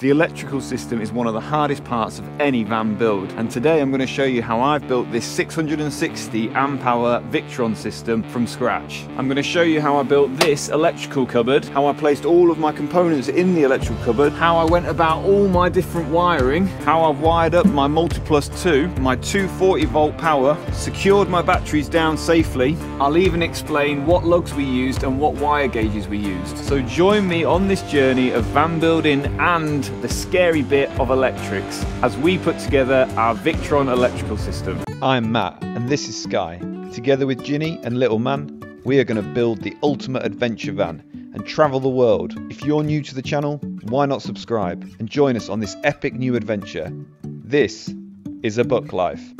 The electrical system is one of the hardest parts of any van build, and today I'm going to show you how I've built this 660 amp hour Victron system from scratch. I'm going to show you how I built this electrical cupboard, how I placed all of my components in the electrical cupboard, how I went about all my different wiring, how I've wired up my MultiPlus 2, my 240 volt power, secured my batteries down safely. I'll even explain what lugs we used and what wire gauges we used. So join me on this journey of van building and the scary bit of electrics as we put together our Victron electrical system. I'm Matt and this is Sky. Together with Ginny and Little Man, we are going to build the ultimate adventure van and travel the world. If you're new to the channel, why not subscribe and join us on this epic new adventure? This is aBuckLife.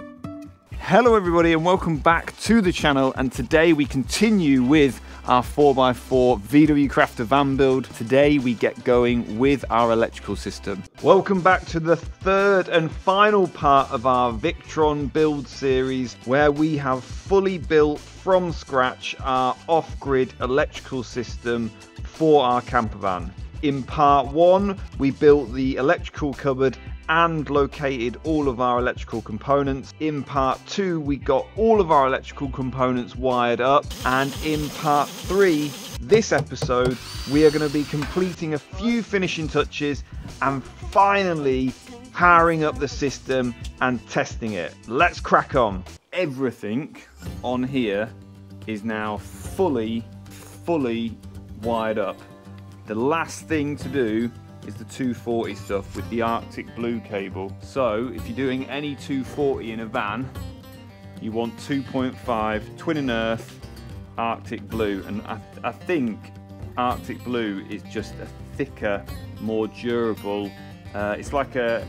Hello everybody and welcome back to the channel, and today we continue with our 4x4 VW Crafter van build. Today we get going with our electrical system. Welcome back to the third and final part of our Victron build series, where we have fully built from scratch our off-grid electrical system for our camper van. In part one, we built the electrical cupboard and located all of our electrical components. In part two, we got all of our electrical components wired up, and in part three, this episode, we are going to be completing a few finishing touches and finally powering up the system and testing it. Let's crack on. Everything on here is now fully wired up. The last thing to do is the 240 stuff with the Arctic Blue cable. So if you're doing any 240 in a van, you want 2.5 twin and earth Arctic Blue, and I think Arctic Blue is just a thicker, more durable, it's like a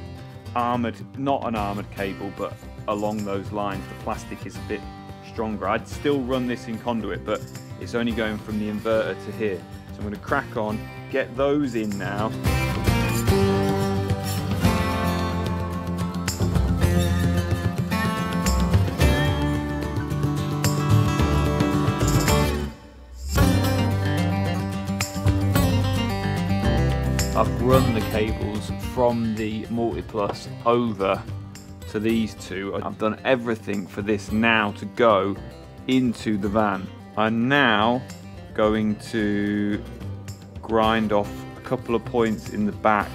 armoured, not an armoured cable, but along those lines. The plastic is a bit stronger. I'd still run this in conduit, but it's only going from the inverter to here. So I'm going to crack on, get those in now. I've run the cables from the MultiPlus over to these two. I've done everything for this now to go into the van. I'm now going to grind off a couple of points in the back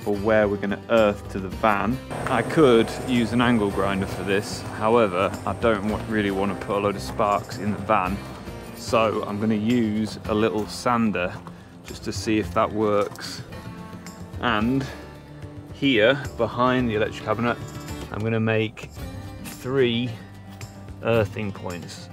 for where we're going to earth to the van. I could use an angle grinder for this, however I don't really want to put a load of sparks in the van, so I'm going to use a little sander just to see if that works. And here behind the electric cabinet I'm going to make 3 earthing points.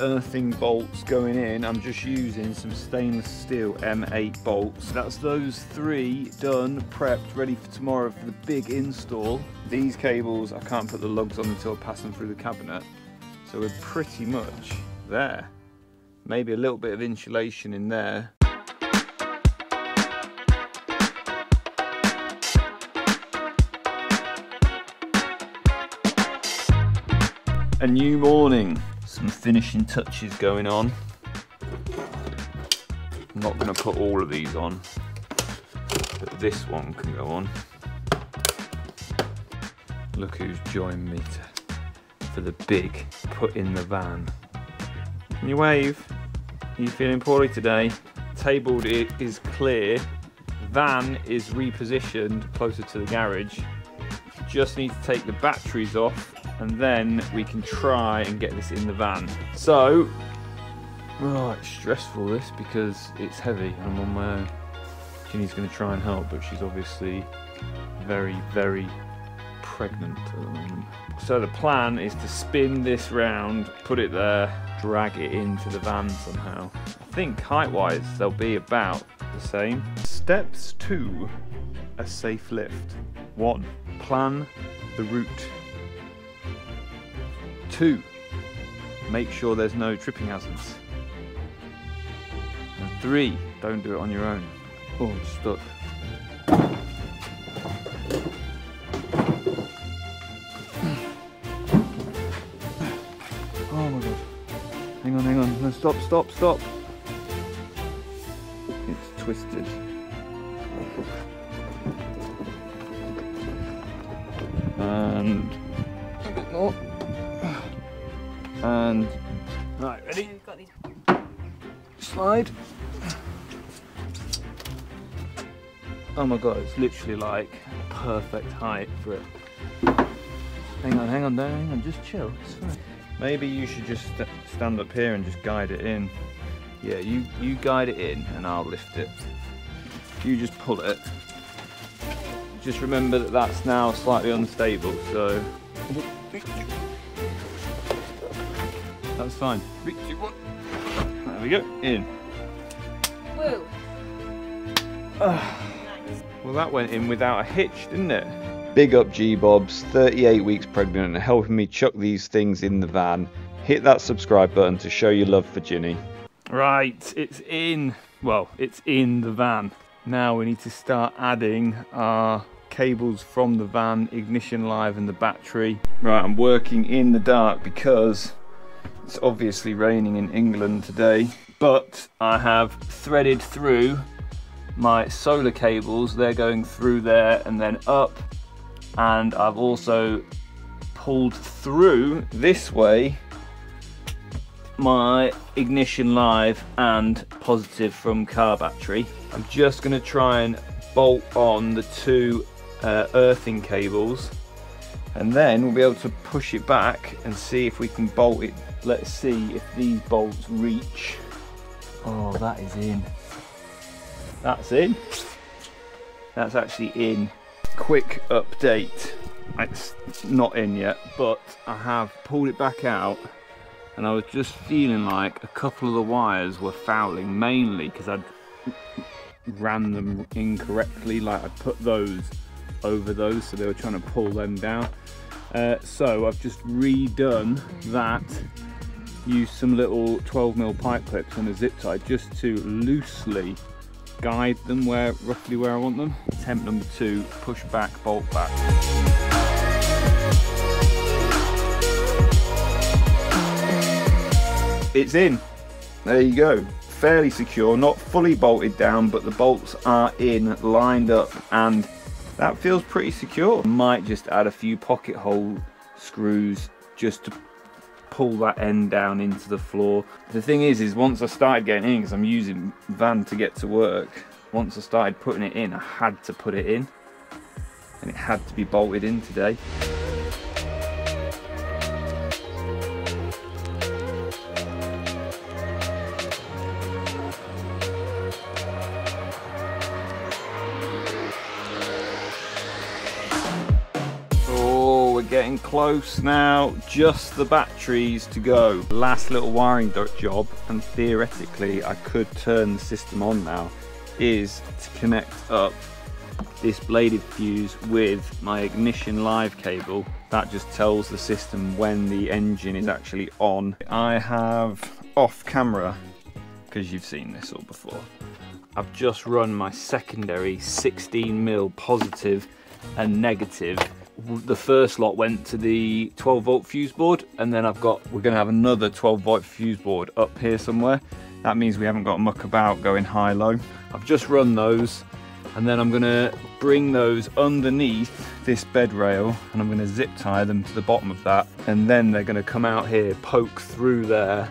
Earthing bolts going in, I'm just using some stainless steel M8 bolts. That's those 3 done, prepped, ready for tomorrow for the big install. These cables, I can't put the lugs on until I pass them through the cabinet. So we're pretty much there. Maybe a little bit of insulation in there. A new morning. Some finishing touches going on. I'm not going to put all of these on, but this one can go on. Look who's joined me for the big put in the van. Can you wave? Are you feeling poorly today? Table is clear. Van is repositioned closer to the garage. Just need to take the batteries off, and then we can try and get this in the van. So, oh, it's stressful this, because it's heavy and I'm on my own. Ginny's gonna try and help, but she's obviously very, very pregnant at the moment. So the plan is to spin this round, put it there, drag it into the van somehow. I think height-wise, they'll be about the same. Steps to a safe lift. 1, plan the route. 2, make sure there's no tripping hazards. And 3, don't do it on your own. Oh, I'm stuck. Oh my god. Hang on, hang on. No, stop, stop, stop. It's twisted. And a bit more. And right, ready? We've got these. Slide. Oh my god, it's literally like perfect height for it. Hang on, hang on, don't, hang on, just chill. It's fine. Maybe you should just stand up here and just guide it in. Yeah, you guide it in and I'll lift it. You just pull it. Just remember that that's now slightly unstable, so... That's fine. 3, 2, 1. There we go, in. Whoa. Well, that went in without a hitch, didn't it? Big up G-Bobs, 38 weeks pregnant and helping me chuck these things in the van. Hit that subscribe button to show your love for Ginny. Right, it's in. Well, it's in the van. Now we need to start adding our cables from the van, ignition live and the battery. Right, I'm working in the dark because it's obviously raining in England today, but I have threaded through my solar cables. They're going through there and then up, and I've also pulled through this way my ignition live and positive from car battery. I'm just going to try and bolt on the two earthing cables, and then we'll be able to push it back and see if we can bolt it. Let's see if these bolts reach. Oh, that is in. That's in. That's actually in. Quick update. It's not in yet, but I have pulled it back out, and I was just feeling like a couple of the wires were fouling, mainly because I'd ran them incorrectly. Like I put those over those, so they were trying to pull them down. So I've just redone that. Used some little 12mm pipe clips and a zip tie just to loosely guide them roughly where I want them. Attempt number 2, push back, bolt back. It's in. There you go. Fairly secure, not fully bolted down, but the bolts are in, lined up, and that feels pretty secure. Might just add a few pocket hole screws just to pull that end down into the floor. The thing is once I started getting in, because I'm using van to get to work, once I started putting it in, I had to put it in, and it had to be bolted in today. Getting close now, just the batteries to go. Last little wiring job, and theoretically I could turn the system on now, is to connect up this bladed fuse with my ignition live cable. That just tells the system when the engine is actually on. I have off camera, because you've seen this all before, I've just run my secondary 16mm positive and negative. The first lot went to the 12V fuse board, and then we're going to have another 12V fuse board up here somewhere. That means we haven't got to muck about going high-low. I've just run those, and then I'm going to bring those underneath this bed rail, and I'm going to zip tie them to the bottom of that, and then they're going to come out here, poke through there,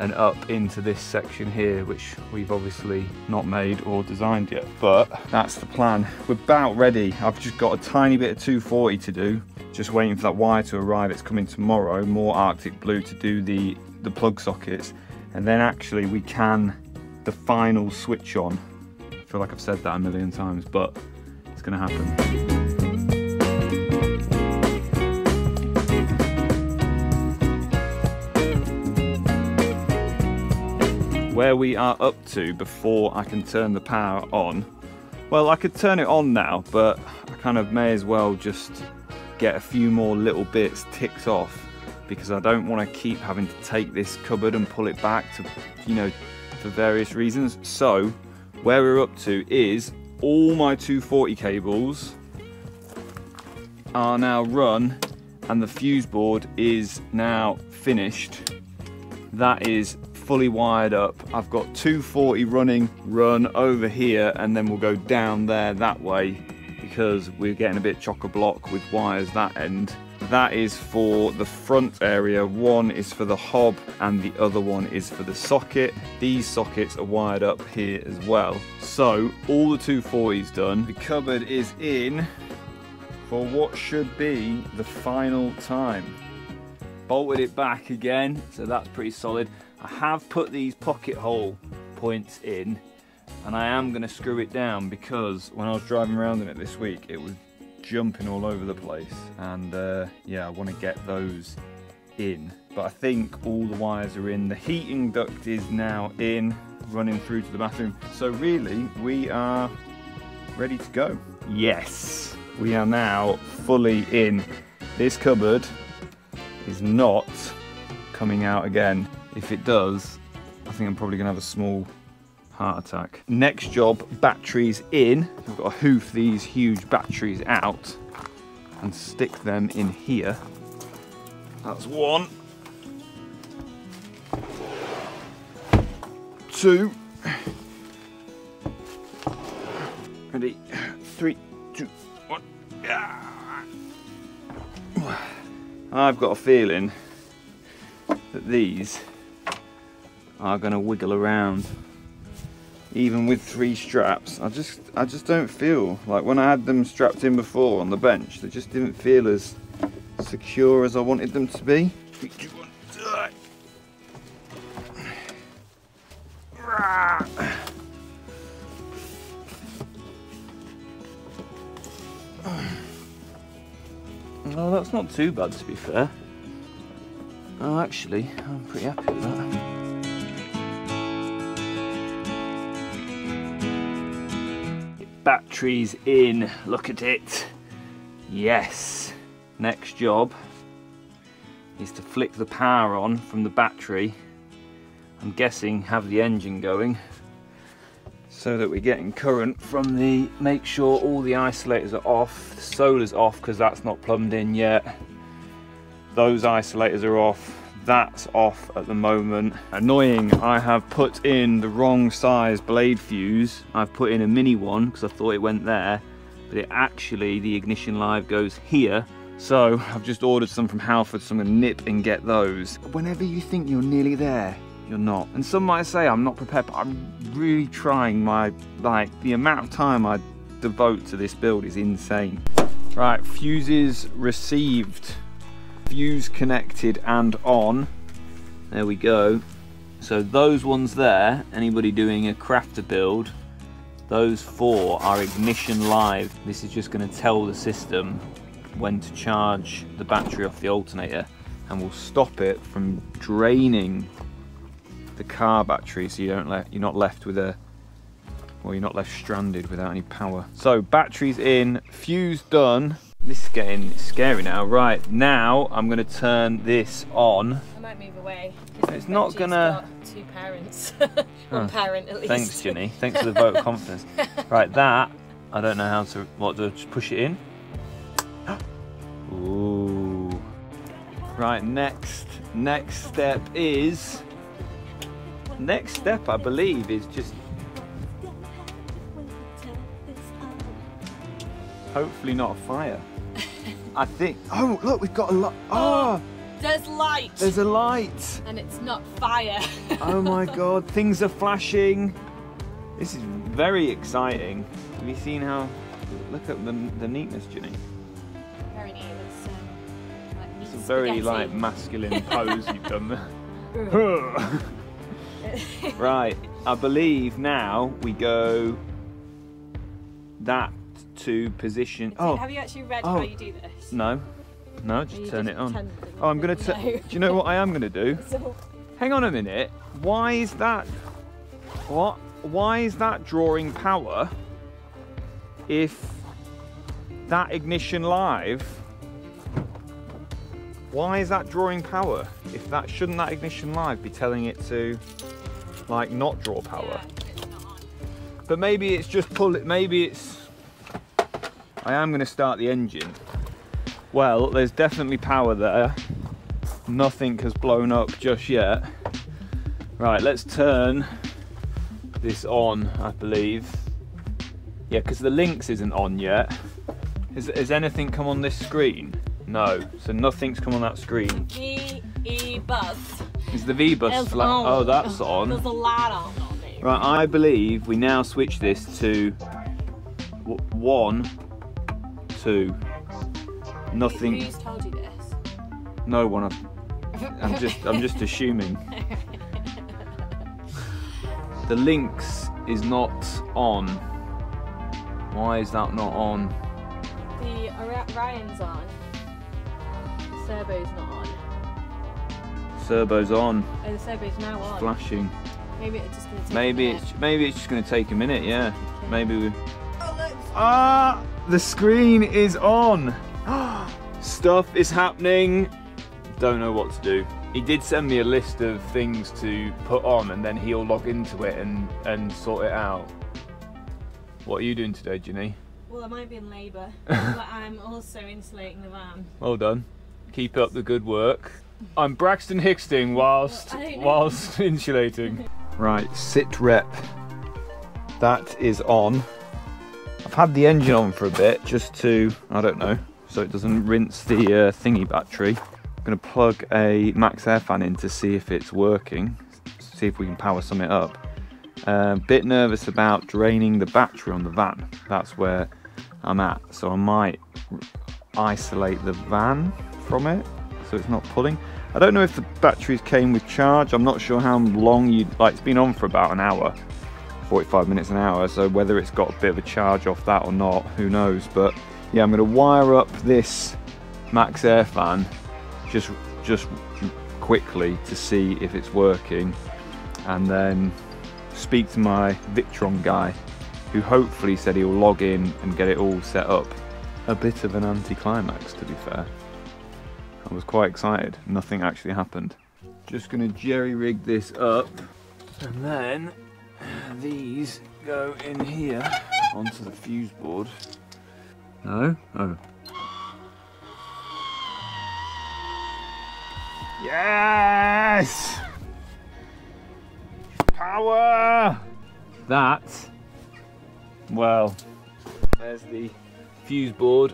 and up into this section here, which we've obviously not made or designed yet, but that's the plan. We're about ready. I've just got a tiny bit of 240 to do, just waiting for that wire to arrive. It's coming tomorrow, more Arctic Blue to do the plug sockets, and then actually we can the final switch on. I feel like I've said that a million times, but it's gonna happen. Where we are up to before I can turn the power on. Well, I could turn it on now, but I kind of may as well just get a few more little bits ticked off, because I don't want to keep having to take this cupboard and pull it back to, you know, for various reasons. So where we're up to is all my 240 cables are now run and the fuse board is now finished. That is fully wired up. I've got 240 run over here, and then we'll go down there that way because we're getting a bit chock-a-block with wires that end. That is for the front area, one is for the hob and the other one is for the socket. These sockets are wired up here as well. So all the 240's done. The cupboard is in for what should be the final time. Bolted it back again, so that's pretty solid. I have put these pocket hole points in and I am going to screw it down because when I was driving around in it this week it was jumping all over the place, and yeah, I want to get those in. But I think all the wires are in. The heating duct is now in, running through to the bathroom. So really we are ready to go. Yes, we are now fully in. This cupboard is not coming out again. If it does, I think I'm probably gonna have a small heart attack. Next job, batteries in. I've got to hoof these huge batteries out and stick them in here. That's one, two, ready, three, two, one. I've got a feeling that these are going to wiggle around. Even with three straps, I just don't feel like when I had them strapped in before on the bench, they just didn't feel as secure as I wanted them to be. Oh, that's not too bad to be fair. Oh, actually, I'm pretty happy with that. Batteries in, look at it. Yes. Next job is to flick the power on from the battery. I'm guessing have the engine going so that we're getting current from the, make sure all the isolators are off. The solar's off because that's not plumbed in yet. Those isolators are off. That's off at the moment. Annoying, I have put in the wrong size blade fuse. I've put in a mini one because I thought it went there, but it actually, the ignition live goes here. So I've just ordered some from Halford, so I'm gonna nip and get those. Whenever you think you're nearly there, you're not. And some might say I'm not prepared, but I'm really trying my, like, the amount of time I devote to this build is insane. Right, fuses received. Fuse connected and on, there we go. So those ones there, anybody doing a crafter build, those four are ignition live. This is just going to tell the system when to charge the battery off the alternator and will stop it from draining the car battery, so you don't you're not left with a, well, you're not left stranded without any power. So batteries in, fuse done. This is getting scary now. Right, now I'm going to turn this on. I might move away. It's not going to... two parents. One parent at least. Thanks, Ginny. Thanks for the vote of confidence. Right, that, I don't know how to... What, do I just push it in? Ooh. Right, next step is... Next step, I believe, is just... Hopefully not a fire. I think, oh look, we've got a light. Oh, there's light. There's a light. And it's not fire. Oh my God, things are flashing. This is very exciting. Have you seen how, look at the neatness, Ginny. Very neat, like neat, it's a very like masculine pose you've done there. Right, I believe now we go that to position. Oh, have you actually read how you do this? No, just turn it on. Oh, I'm gonna do you know what I am gonna do? Hang on a minute, why is that, what, why is that drawing power if that ignition live, why is that drawing power if that, shouldn't that ignition live be telling it to like not draw power? Yeah, it's not on. But maybe it's just pull it, maybe it's, I am going to start the engine Well, there's definitely power there. Nothing has blown up just yet. Right, let's turn this on, I believe. Yeah, because the Lynx isn't on yet. Has anything come on this screen? No, so nothing's come on that screen. VE Bus. Is the VE Bus flat? Oh, that's on. There's a light on there. Right, I believe we now switch this to 1, 2. Nothing. Who's told you this? No one. I'm just assuming. The Lynx is not on. Why is that not on? The Orion's on. Servo's not on. Servo's on. Oh, the servo's now on. It's flashing. Maybe it's just going to take a minute. Maybe it's just going to take a minute. Yeah. Okay. Maybe we. Oh, look. Ah, the screen is on. Stuff is happening. Don't know what to do. He did send me a list of things to put on, and then he'll log into it and sort it out. What are you doing today, Ginny? Well, I might be in labour, but I'm also insulating the van. Well done. Keep up the good work. I'm Braxton Hicksting whilst insulating. Right, sit rep. That is on. I've had the engine on for a bit just to, I don't know, so it doesn't rinse the thingy battery. I'm going to plug a Max Air fan in to see if it's working, see if we can power some it up. Bit nervous about draining the battery on the van. That's where I'm at, so I might isolate the van from it so it's not pulling. I don't know if the batteries came with charge. I'm not sure how long it's been on for about an hour, 45 minutes an hour, so whether it's got a bit of a charge off that or not, who knows. But yeah, I'm going to wire up this Max Air fan just quickly to see if it's working, and then speak to my Victron guy, who hopefully said he'll log in and get it all set up. A bit of an anticlimax, to be fair. I was quite excited. Nothing actually happened. Just going to jerry-rig this up, and then these go in here onto the fuse board. No? Oh. Yes! Power! That, well, there's the fuse board.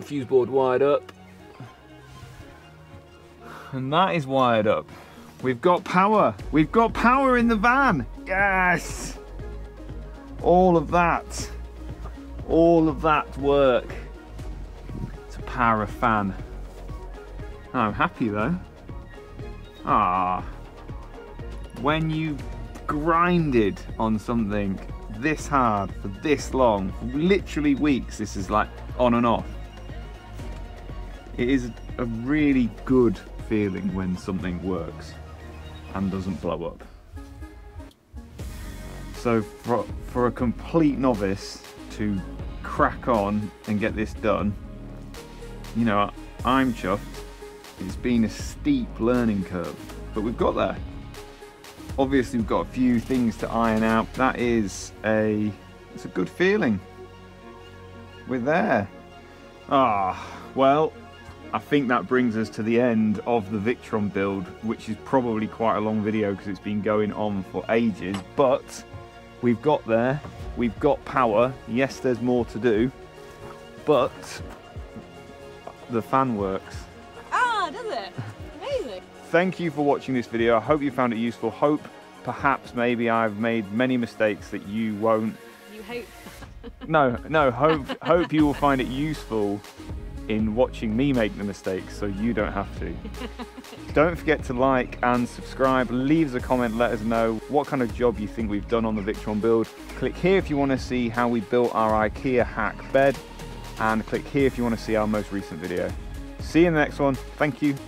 The fuse board wired up. And that is wired up. We've got power. We've got power in the van. Yes! All of that. All of that work to power a fan. I'm happy though. Ah, when you grinded on something this hard for this long, literally weeks, this is like on and off. It is a really good feeling when something works and doesn't blow up. So for a complete novice to crack on and get this done, you know, I'm chuffed. It's been a steep learning curve, but we've got there. Obviously we've got a few things to iron out. That is it's a good feeling. We're there. Well, I think that brings us to the end of the Victron build, which is probably quite a long video because it's been going on for ages, but we've got there. We've got power. Yes, there's more to do, but the fan works. Ah, does it? Amazing. Thank you for watching this video. I hope you found it useful. Hope, perhaps, maybe I've made many mistakes that you won't. You hope? No, hope you will find it useful in watching me make the mistakes so you don't have to. Don't forget to like and subscribe. Leave us a comment, let us know what kind of job you think we've done on the Victron build. Click here if you want to see how we built our IKEA hack bed, and click here if you want to see our most recent video. See you in the next one. Thank you.